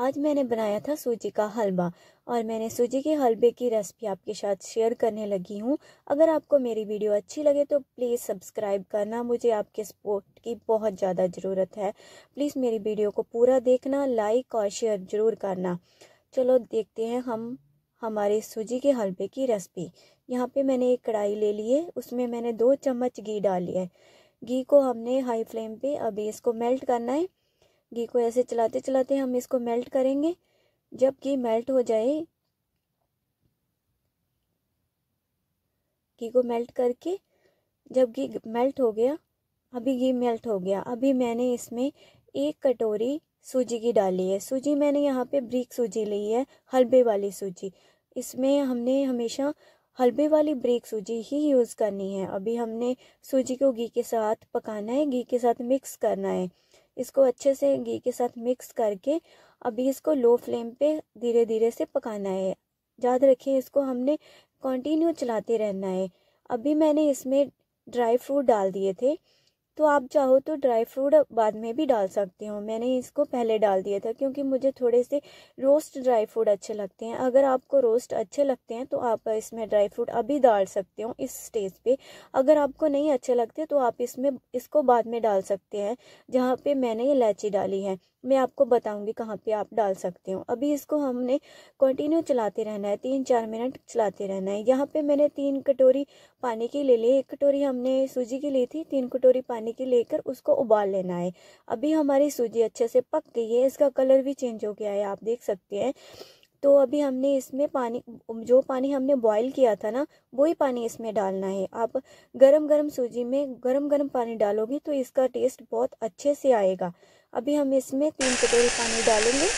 आज मैंने बनाया था सूजी का हलवा और मैंने सूजी के हलवे की रेसिपी आपके साथ शेयर करने लगी हूँ। अगर आपको मेरी वीडियो अच्छी लगे तो प्लीज़ सब्सक्राइब करना, मुझे आपके सपोर्ट की बहुत ज़्यादा ज़रूरत है। प्लीज़ मेरी वीडियो को पूरा देखना, लाइक और शेयर ज़रूर करना। चलो देखते हैं हम हमारे सूजी के हलवे की रेसिपी। यहाँ पे मैंने एक कढ़ाई ले ली है, उसमें मैंने 2 चम्मच घी डाली है। घी को हमने हाई फ्लेम पे अभी इसको मेल्ट करना है। घी को ऐसे चलाते चलाते हम इसको मेल्ट करेंगे। जब घी मेल्ट हो जाए, घी को मेल्ट करके, जब घी मेल्ट हो गया, अभी घी मेल्ट हो गया, अभी मैंने इसमें 1 कटोरी सूजी की डाली है। सूजी मैंने यहाँ पे ब्रीक सूजी ली है, हलवे वाली सूजी। इसमें हमने हमेशा हलवे वाली ब्रीक सूजी ही यूज़ करनी है। अभी हमने सूजी को घी के साथ पकाना है, घी के साथ मिक्स करना है। इसको अच्छे से घी के साथ मिक्स करके अभी इसको लो फ्लेम पे धीरे धीरे से पकाना है। याद रखिए इसको हमने कंटिन्यू चलाते रहना है। अभी मैंने इसमें ड्राई फ्रूट डाल दिए थे, तो आप चाहो तो ड्राई फ्रूट बाद में भी डाल सकते हो। मैंने इसको पहले डाल दिया था क्योंकि मुझे थोड़े से रोस्ट ड्राई फ्रूट अच्छे लगते हैं। अगर आपको रोस्ट अच्छे लगते हैं तो आप इसमें ड्राई फ्रूट अभी डाल सकते हो इस स्टेज पे। अगर आपको नहीं अच्छे लगते तो आप इसमें इसको बाद में डाल सकते हैं। जहाँ पे मैंने इलायची डाली है, मैं आपको बताऊँगी कहाँ पर आप डाल सकते हो। अभी इसको हमने कंटिन्यू चलाते रहना है, 3-4 मिनट चलाते रहना है। यहाँ पर मैंने 3 कटोरी पानी की ले ली। 1 कटोरी हमने सूजी की ली थी, 3 कटोरी की लेकर उसको उबाल लेना है। अभी हमारी सूजी अच्छे से पक गई है, इसका कलर भी चेंज हो गया है, आप देख सकते हैं। तो अभी हमने इसमें पानी, जो पानी हमने बॉईल किया था ना, वही पानी इसमें डालना है। आप गरम-गरम सूजी में गरम-गरम पानी डालोगे तो इसका टेस्ट बहुत अच्छे से आएगा। अभी हम इसमें 3 कटोरी पानी डालेंगे।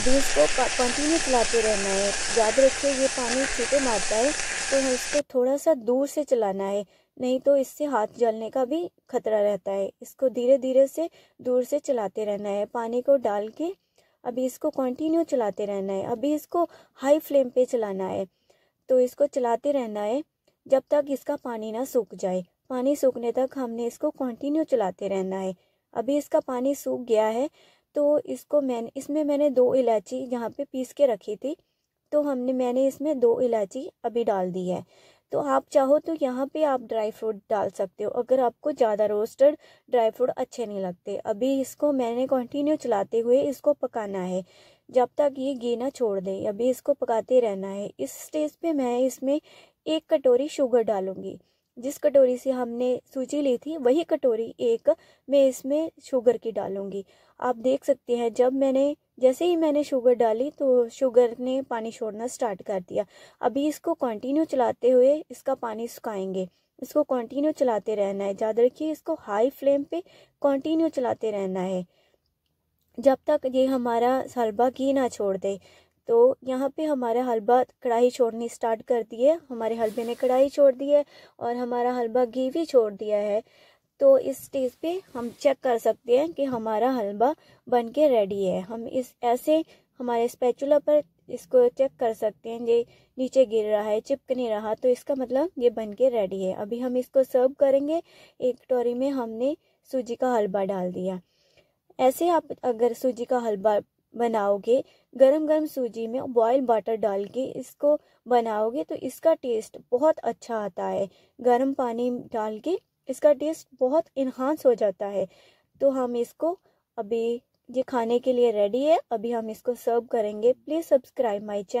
अभी इसको कंटिन्यू चलाते रहना है। याद रखिए ये पानी छींटे मारता है, तो इसको थोड़ा सा दूर से चलाना है, नहीं तो इससे हाथ जलने का भी खतरा रहता है। इसको धीरे धीरे से दूर से चलाते रहना है, पानी को डाल के अभी इसको कंटिन्यू चलाते रहना है। अभी इसको हाई फ्लेम पे चलाना है, तो इसको चलाते रहना है जब तक इसका पानी ना सूख जाए। पानी सूखने तक हमने इसको कंटिन्यू चलाते रहना है। अभी इसका पानी सूख गया है, तो इसको मैंने 2 इलायची यहाँ पे पीस के रखी थी, तो मैंने इसमें 2 इलायची अभी डाल दी है। तो आप चाहो तो यहाँ पे आप ड्राई फ्रूट डाल सकते हो, अगर आपको ज़्यादा रोस्टेड ड्राई फ्रूट अच्छे नहीं लगते। अभी इसको मैंने कंटिन्यू चलाते हुए इसको पकाना है जब तक ये घी ना छोड़ दे। अभी इसको पकाते रहना है। इस स्टेज पे मैं इसमें 1 कटोरी शुगर डालूँगी। जिस कटोरी से हमने सूजी ली थी वही कटोरी 1 मैं इसमें शुगर की डालूँगी। आप देख सकते हैं जैसे ही मैंने शुगर डाली तो शुगर ने पानी छोड़ना स्टार्ट कर दिया। अभी इसको कंटिन्यू चलाते हुए इसका पानी सुखाएंगे। इसको कंटिन्यू चलाते रहना है, याद रखिए इसको हाई फ्लेम पे कंटिन्यू चलाते रहना है जब तक ये हमारा हलवा घी ना छोड़ दे। तो यहाँ पे हमारा हलवा कढ़ाई छोड़नी स्टार्ट कर दी है, हमारे हलवे ने कढ़ाई छोड़ दी है और हमारा हलवा घी भी छोड़ दिया है। तो इस स्टेज पे हम चेक कर सकते हैं कि हमारा हलवा बनके रेडी है। हम इस ऐसे हमारे स्पैचुला पर इसको चेक कर सकते हैं, ये नीचे गिर रहा है, चिपक नहीं रहा, तो इसका मतलब ये बनके रेडी है। अभी हम इसको सर्व करेंगे। 1 कटोरी में हमने सूजी का हलवा डाल दिया। ऐसे आप अगर सूजी का हलवा बनाओगे, गरम गरम सूजी में बॉयल वाटर डाल के इसको बनाओगे तो इसका टेस्ट बहुत अच्छा आता है। गरम पानी डाल के इसका टेस्ट बहुत इन्हांस हो जाता है। तो हम इसको अभी ये खाने के लिए रेडी है। अभी हम इसको सर्व करेंगे। Please subscribe my channel.